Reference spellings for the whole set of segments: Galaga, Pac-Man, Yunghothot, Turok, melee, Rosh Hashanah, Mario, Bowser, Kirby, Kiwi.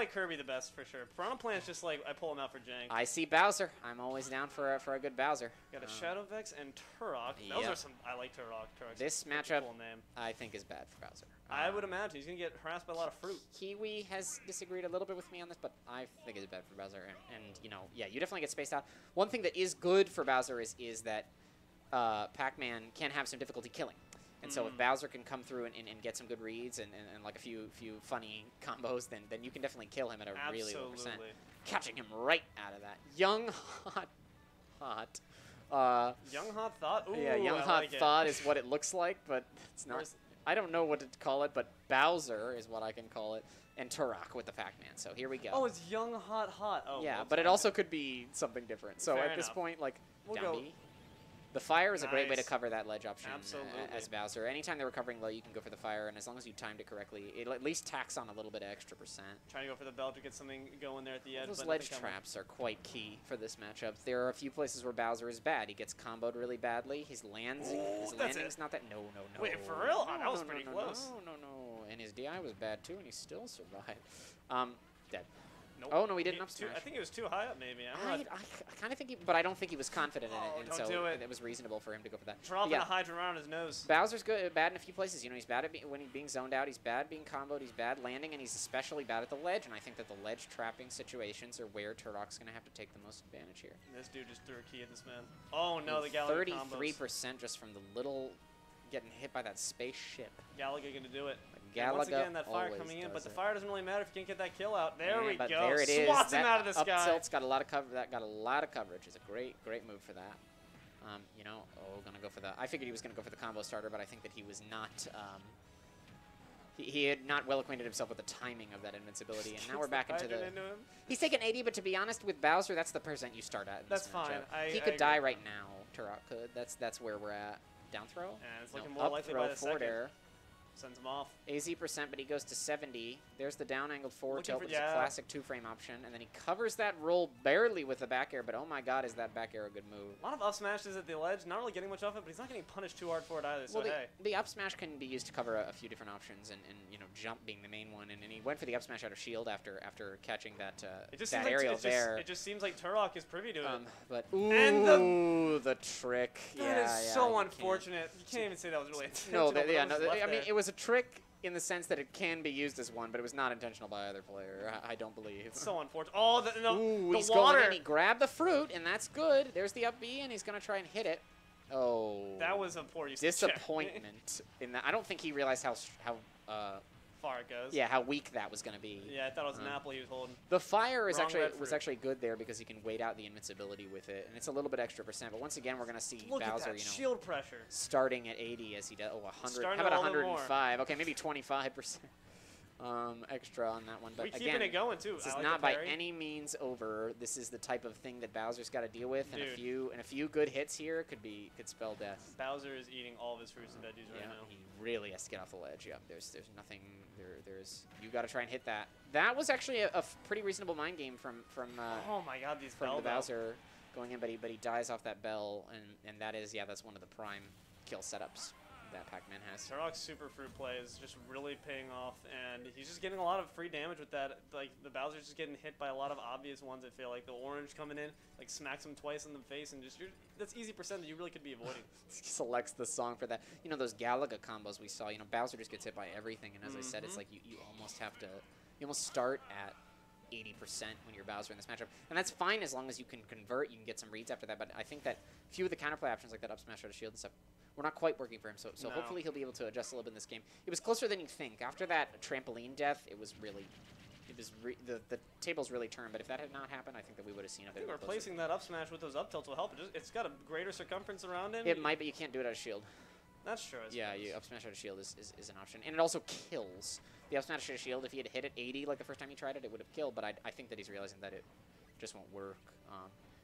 like Kirby the best for sure. Piranha Plant's just like I pull him out for jank. I see Bowser. I'm always down for a good Bowser. Got a Shadow Vex and Turok. Those are some. I like Turok. Turok's this matchup, cool name. I think, is bad for Bowser. I would imagine he's gonna get harassed by a lot of fruit. Kiwi has disagreed a little bit with me on this, but I think it's bad for Bowser. And you know, yeah, you definitely get spaced out. One thing that is good for Bowser is that Pac-Man can have some difficulty killing. And so if Bowser can come through and get some good reads and like a few funny combos, then you can definitely kill him at a really low percent. Catching him right out of that. Yunghothot. Yunghothot? Ooh, yeah, Yunghothot like is what it looks like, but it's not. I don't know what to call it, but Bowser is what I can call it, and Turok with the Pac-Man. So here we go. Oh, it's Yunghothot. Oh, yeah, but it also could be something different. So at this point, like, the fire is a great way to cover that ledge option as Bowser. Anytime they're recovering low, you can go for the fire, and as long as you timed it correctly, it'll at least tax on a little bit of extra percent. Trying to go for the bell to get something going there at the edge. Those ledge traps are quite key for this matchup. There are a few places where Bowser is bad. He gets comboed really badly. His landing's not that. No. Wait, for real? Oh, that was pretty close. No. And his DI was bad, too, and he still survived. Dead. Nope. Oh, no, he didn't up smash. I think he was too high up, maybe. I kind of think he... But I don't think he was confident in it. And so it was reasonable for him to go for that. Dropping a Hydra around his nose. Bowser's good, bad in a few places. You know, he's bad at when he's being zoned out. He's bad being comboed. He's bad landing. And he's especially bad at the ledge. And I think that the ledge trapping situations are where Turok's going to have to take the most advantage here. This dude just threw a key at this man. Oh, no, and the Galaga 33% just from the little... Getting hit by that spaceship. Galaga going to do it. Galaga once again, that fire coming in, but the fire doesn't really matter if you can't get that kill out. There we go. There it is. Swats him out of the sky. Up tilt's got a lot of cover. That got a lot of coverage. It's a great move for that. You know, gonna go for the. I figured he was gonna go for the combo starter, but I think that he was not. He had not well acquainted himself with the timing of that invincibility, and now we're back into him. He's taken 80, but to be honest, with Bowser, that's the percent you start at. That's fine. He could die right now. Turok could. That's where we're at. Down throw. And it's looking more likely by the second. Sends him off. 80%, but he goes to 70. There's the down angled forward tilt, which is a classic two-frame option. And then he covers that roll barely with the back air, but oh my god, is that back air a good move. A lot of up smashes at the ledge. Not really getting much off it, but he's not getting punished too hard for it either, so hey. The up smash can be used to cover a few different options, and you know, jump being the main one. And he went for the up smash out of shield after catching that, that aerial there. It just seems like Turok is privy to it. But ooh, and the trick. That is so unfortunate. You can't even say that was really intentional. I mean, it was a trick in the sense that it can be used as one, but it was not intentional by either player, I don't believe. It's so unfortunate. Oh, he's water. He grabbed the fruit, and that's good. There's the up B, and he's going to try and hit it. Oh. That was a poor use disappointment. In that, I don't think he realized how far it goes. Yeah, how weak that was going to be. Yeah, I thought it was an apple he was holding. The fire is actually good there because you can wait out the invincibility with it, and it's a little bit extra percent. But once again, we're going to see Bowser, you know, shield pressure starting at 80 as he does. 100. How about 105? Okay, maybe 25% extra on that one. But again, it going too. This is not by any means over. This is the type of thing that Bowser's got to deal with, and a few good hits here could spell death. Bowser is eating all of his fruits and veggies right now. He really has to get off the ledge. Yeah, there's nothing. You got to try and hit that. That was actually a pretty reasonable mind game from oh my god, these from the Bowser going in, but he dies off that bell, and that is that's one of the prime kill setups that Pac-Man has. Turok's super fruit play is just really paying off, and he's just getting a lot of free damage with that. Like, the Bowser's just getting hit by a lot of obvious ones, I feel like. The orange coming in, like, smacks him twice in the face, and just, that's easy percent that you really could be avoiding. Selects the song for that. You know, those Galaga combos we saw, you know, Bowser just gets hit by everything, and as I said, it's like you almost have to, you almost start at 80% when you're Bowser in this matchup. And that's fine as long as you can convert, you can get some reads after that, but I think that few of the counterplay options like that up smash out of shield and stuff were not quite working for him, so hopefully he'll be able to adjust a little bit in this game. It was closer than you think. After that trampoline death, it was really... the tables really turned, but if that had not happened, I think that we would have seen a bit. I think replacing that up smash with those up tilts will help. It's got a greater circumference around him. It might, but you can't do it out of shield. That's true. Yeah, you up smash out of shield is an option. And it also kills. The up smash out of shield, if he had hit at 80 like the first time he tried it, it would have killed, but I think that he's realizing that it just won't work.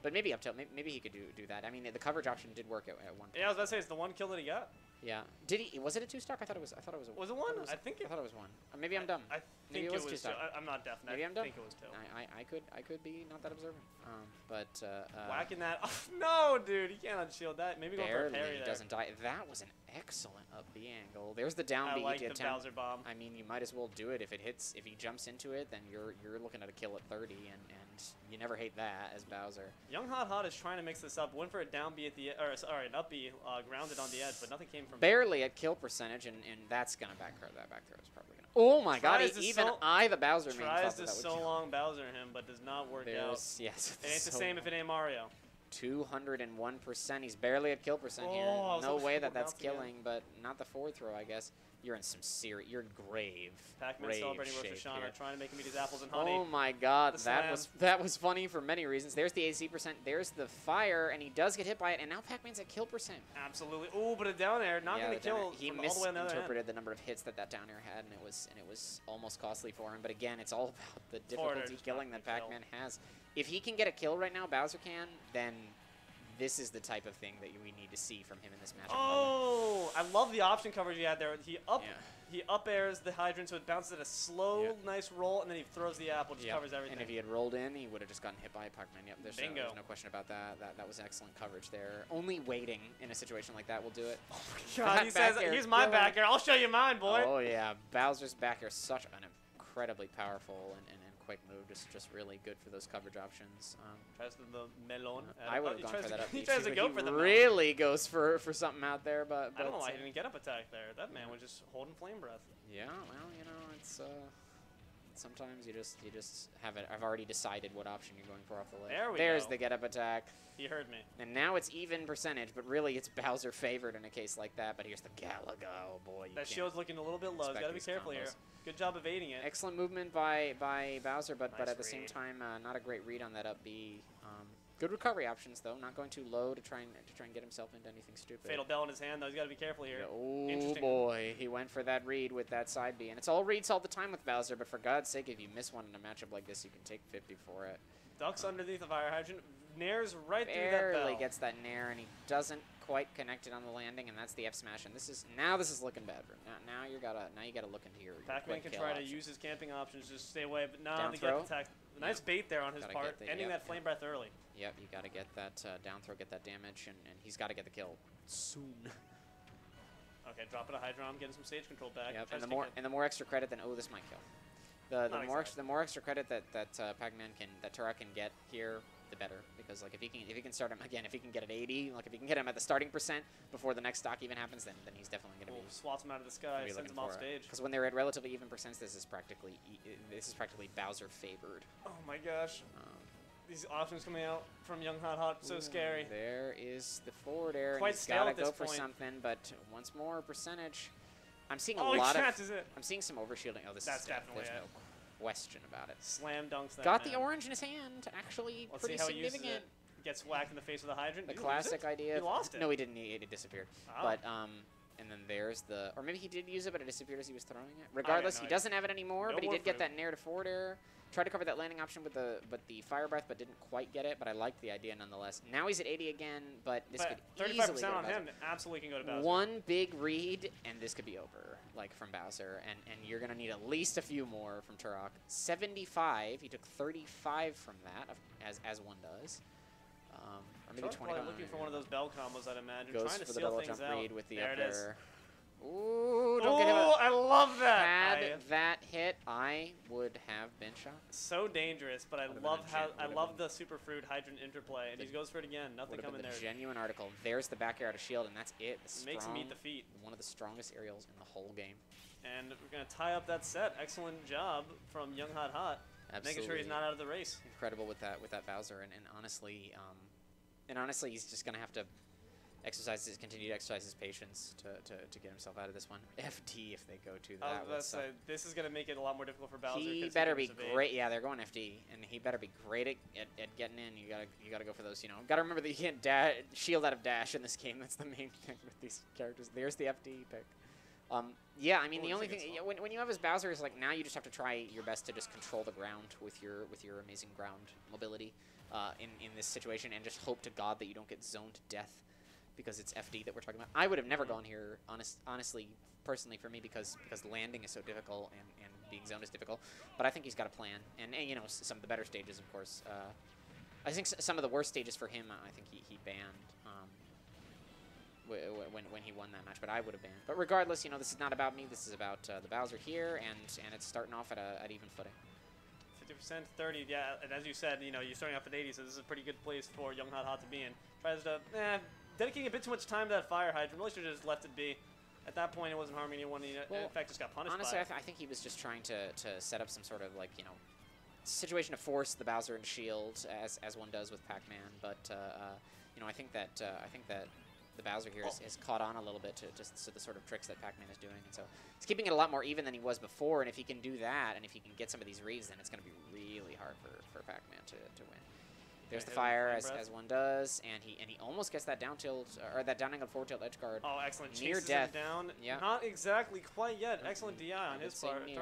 But maybe up tilt, maybe he could do that. I mean, the coverage option did work at one point. Yeah, I was about to say, it's the one kill that he got. Yeah. Did he? Was it a two-stock? I thought it was. I thought it was a one. Was it one? I think. I thought it was one. Maybe I'm dumb. Maybe it was Till. I'm not deaf. Maybe I'm dumb. I think it was Till. I could be not that observant. Whacking that. Oh, no, dude, you can't unshield that. Maybe go for a parry there. Doesn't die. That was an excellent up B angle. There's the down B. I like the Bowser bomb. I mean, you might as well do it if it hits. If he jumps into it, then you're looking at a kill at 30, and you never hate that as Bowser. Yunghothot is trying to mix this up. Went for a down B at the an up B grounded on the edge, but nothing came from. Barely at kill percentage, and that's gonna back throw. That back throw is probably gonna. Oh my God! Even the Bowser main tries to so long Bowser him, but does not work out. Yes, it ain't the same if it ain't Mario. 201%. He's barely at kill percent here. No way that's killing, but not the forward throw, I guess. You're in some serious, you're in grave. Pac-Man celebrating Rosh Hashanah, trying to make him eat his apples and honey. Oh my God, that was funny for many reasons. There's the AC percent, there's the fire, and he does get hit by it, and now Pac-Man's at kill percent. Absolutely. Oh, but a down air, not going to kill. He misinterpreted the number of hits that down air had, and it was almost costly for him. But again, it's all about the difficulty killing that Pac-Man has. If he can get a kill right now, Bowser can, then this is the type of thing that we need to see from him in this matchup. Oh, I love the option coverage he had there. He up airs the hydrant, so it bounces at a slow, nice roll, and then he throws the apple, just covers everything. And if he had rolled in, he would have just gotten hit by Pac-Man. Yep, there's no question about that. That was excellent coverage there. Only waiting in a situation like that will do it. Oh my God, he says, here's my back air. I'll show you mine, boy. Oh yeah, Bowser's back air, such an incredibly powerful and quick move, just really good for those coverage options. Tries the melon. I would have gone for that up. He tries to go for the melon. Really goes for something out there, but I don't know why he didn't get up attack there. That man was just holding flame breath. Yeah, well, you know, it's sometimes you just have it. I've already decided what option you're going for off the list. There's the get up attack. He heard me. And now it's even percentage, but really it's Bowser favored in a case like that. But here's the Galaga, boy. That shield's looking a little bit low. Got to be careful here. Good job evading it. Excellent movement by Bowser, but at the same time, not a great read on that up B. Good recovery options though. Not going too low to try and get himself into anything stupid. Fatal bell in his hand though. He's got to be careful here. Oh boy, he went for that read with that side B, and it's all reads all the time with Bowser. But for God's sake, if you miss one in a matchup like this, you can take 50 for it. Ducks underneath the fire hydrant. Nair's right through that bell. Barely gets that nair, and he doesn't quite connect it on the landing, and that's the F smash. And this is looking bad. Now you gotta look into your. Pac-Man can try to use his camping options, just stay away. But now the get attack. Nice bait there on his part, ending that flame breath early. Yep, you gotta get that down throw, get that damage, and he's gotta get the kill soon. Okay, drop it a hydro. I'm getting some stage control back. Yep, and the more extra credit, then this might kill. The more extra credit that Pac-Man can, that Turok can get here, the better, because like if he can start him again, if he can get at 80, like if he can get him at the starting percent before the next stock even happens, then he's definitely gonna be swats him out of the sky, sends him off stage. Because when they're at relatively even percents, this is practically Bowser favored. Oh my gosh, these options coming out from Yunghothot, so scary. There is the forward air. Quite stale at this point. He's gotta go for something, but once more percentage. I'm seeing I'm seeing some overshielding. Oh, that's definitely it. No question about it. Slam dunks that. Got the orange in his hand. Actually, let's pretty significant. Gets whacked in the face with a hydrant. The classic idea. He lost it. No, he didn't. It disappeared. Oh. But and then there's the, or maybe he did use it, but it disappeared as he was throwing it. Regardless, he doesn't have it anymore. No, but he did get that nair to forward air. Tried to cover that landing option with the fire breath, but didn't quite get it. But I liked the idea nonetheless. Now he's at 80 again, but this could easily go to Bowser. Him, absolutely can go to Bowser. One big read, and this could be over, like from Bowser. And you're gonna need at least a few more from Turok. 75. He took 35 from that, as one does. Or maybe 20. Looking for one of those bell combos, I'd imagine. Goes trying to for the double jump read with the there up air. Ooh, don't get hit. Oh, I love that. Had that hit, I would have been shocked. So dangerous, but I love the super fruit hydrant interplay, and he goes for it again. Nothing coming there. Genuine article. There's the back air out of shield, and that's it. Makes him eat the feet. One of the strongest aerials in the whole game. And we're gonna tie up that set. Excellent job from Yunghothot. Absolutely. Making sure he's not out of the race. Incredible with that Bowser, and honestly, he's just gonna have to continue to exercise his patience to get himself out of this one. FD if they go to that. This is gonna make it a lot more difficult for Bowser. He better be great. Yeah, they're going FD, and he better be great at getting in. You gotta go for those. You know, gotta remember that you can't shield out of dash in this game. That's the main thing with these characters. There's the FD pick. Yeah, I mean the only thing when you have as Bowser is like now you just have to try your best to just control the ground with your amazing ground mobility in this situation, and just hope to God that you don't get zoned to death, because it's FD that we're talking about. I would have never gone here, honestly, personally for me, because landing is so difficult and being zoned is difficult. But I think he's got a plan. And you know, some of the better stages, of course. I think some of the worst stages for him, I think he banned when he won that match. But I would have banned. But regardless, you know, this is not about me. This is about the Bowser here, and it's starting off at an even footing. 50%, 30, yeah. And as you said, you know, you're starting off at 80, so this is a pretty good place for Yunghothot to be in. Tries to, dedicating a bit too much time to that fire hydrant. Really should have just left it be. At that point, it wasn't harming anyone. He, well, in fact, just got punished. Honestly, by it. I think he was just trying to set up some sort of, like, you know, situation to force the Bowser and shield, as one does with Pac-Man. But you know, I think that the Bowser here has caught on a little bit to just to the sort of tricks that Pac-Man is doing, and so it's keeping it a lot more even than he was before. And if he can do that, and if he can get some of these reads, then it's going to be really hard for Pac-Man to win. There's the fire, as one does, and he almost gets that down tilt, or that down angle forward tilt edge guard. Oh, excellent! Near death. Down. Yeah. Not exactly quite yet. Excellent DI on his part. Near.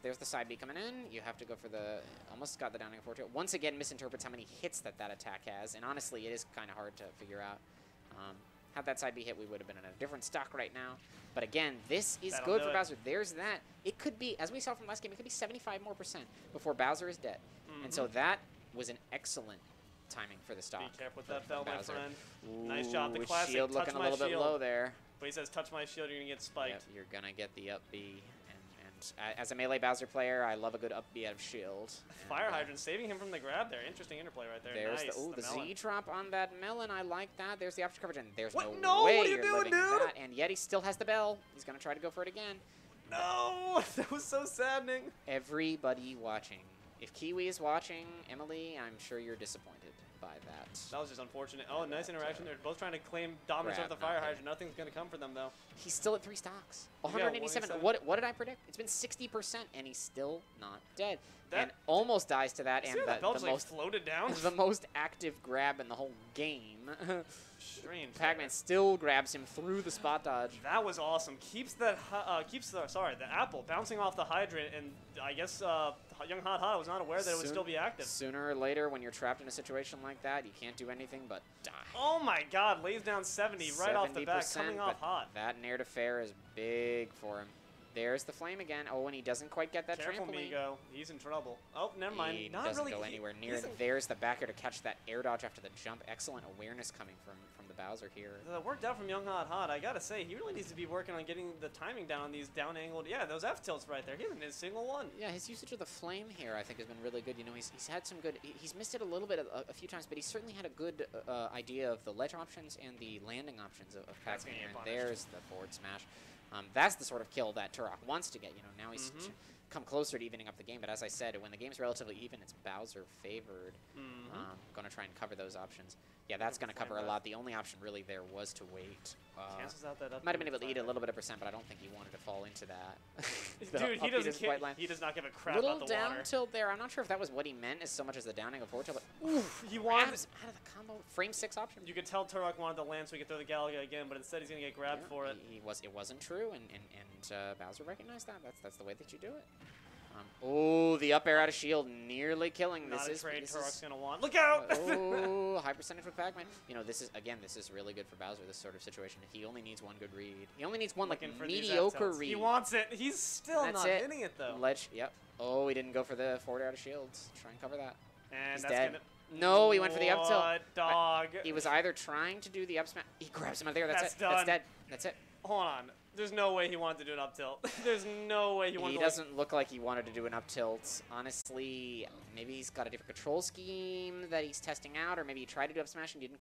There's the side B coming in. You have to go for the. Almost got the down angle forward tilt. Once again, misinterprets how many hits that attack has, and honestly, it is kind of hard to figure out. Had that side B hit, we would have been in a different stock right now. But again, this is good for Bowser. There's that. It could be, as we saw from last game, it could be 75% more before Bowser is dead, and so that was an excellent timing for the stop. Be careful with that bell, my friend. Ooh, nice job. The classic shield looking a little bit low there. But he says, touch my shield, you're going to get spiked. Yep, you're going to get the up B. And as a melee Bowser player, I love a good up B out of shield. Fire hydrant saving him from the grab there. Interesting interplay right there. There's nice. The Z drop on that melon. I like that. There's the option coverage. And there's what? No way what are you doing, dude? That. And yet he still has the bell. He's going to try to go for it again. No! That was so saddening. Everybody watching. If Kiwi is watching, Emily, I'm sure you're disappointed by that. That was just unfortunate. Oh, nice interaction. They're both trying to claim dominance of the fire hydrant. Nothing's going to come for them, though. He's still at 3 stocks. 187. Yeah, what did I predict? It's been 60%, and he's still not dead. That, and almost dies to that. And the most like floated down. The most active grab in the whole game. Strange. Pac-Man still grabs him through the spot dodge. That was awesome. Keeps that. Keeps the. Sorry, the apple bouncing off the hydrant, and I guess Yunghothot was not aware that it would still be active. Sooner or later, when you're trapped in a situation like that, you can't do anything but die. Oh my God! Lays down 70 right off the bat, coming off hot. That nair to fair is big for him. There's the flame again. Oh, and he doesn't quite get that trampoline. Careful, Migo. He's in trouble. Oh, never mind. He doesn't really go anywhere near. There's the back air to catch that air dodge after the jump. Excellent awareness coming from the Bowser here. That worked out from Yunghothot. I gotta say, he really needs to be working on getting the timing down on these down angled. Yeah, those F tilts right there. He hasn't hit a single one. Yeah, his usage of the flame here, I think, has been really good. You know, he's had some good. He's missed it a little bit a few times, but he certainly had a good idea of the ledge options and the landing options of Pac-Man. There's the forward smash. That's the sort of kill that Turok wants to get. You know, now he's come closer to evening up the game. But as I said, when the game's relatively even, it's Bowser favored. Going to try and cover those options. Yeah, that's going to cover a lot. The only option really there was to wait. Chances out that up might have been able to eat a little bit of percent, but I don't think he wanted to fall into that. Dude, he doesn't care. He does not give a crap about the water. Little down tilt there. I'm not sure if that was what he meant as so much as the downing of forward tilt. But oof, he wants out of the combo frame 6 option. You could tell Turok wanted to land so he could throw the Galaga again, but instead he's going to get grabbed for it. It wasn't true, and Bowser recognized that. That's the way that you do it. Oh, the up air out of shield nearly killing. Not this a trade Turok's going to want. Look out! Oh, high percentage with Pac-Man. You know, this is, again, this is really good for Bowser, this sort of situation. He only needs one good read. He only needs one, like mediocre read. He wants it. He's still not hitting it, though. Ledge, yep. Oh, he didn't go for the forward air out of shields. Try and cover that. And he's dead. No, he went for the up tilt. What dog? He was either trying to do the up smash. He grabs him out there. That's it. Done. That's dead. That's it. Hold on. There's no way he wanted to do an up tilt. There's no way he wanted to. He doesn't look like he wanted to do an up tilt. Honestly, maybe he's got a different control scheme that he's testing out, or maybe he tried to do up smash and didn't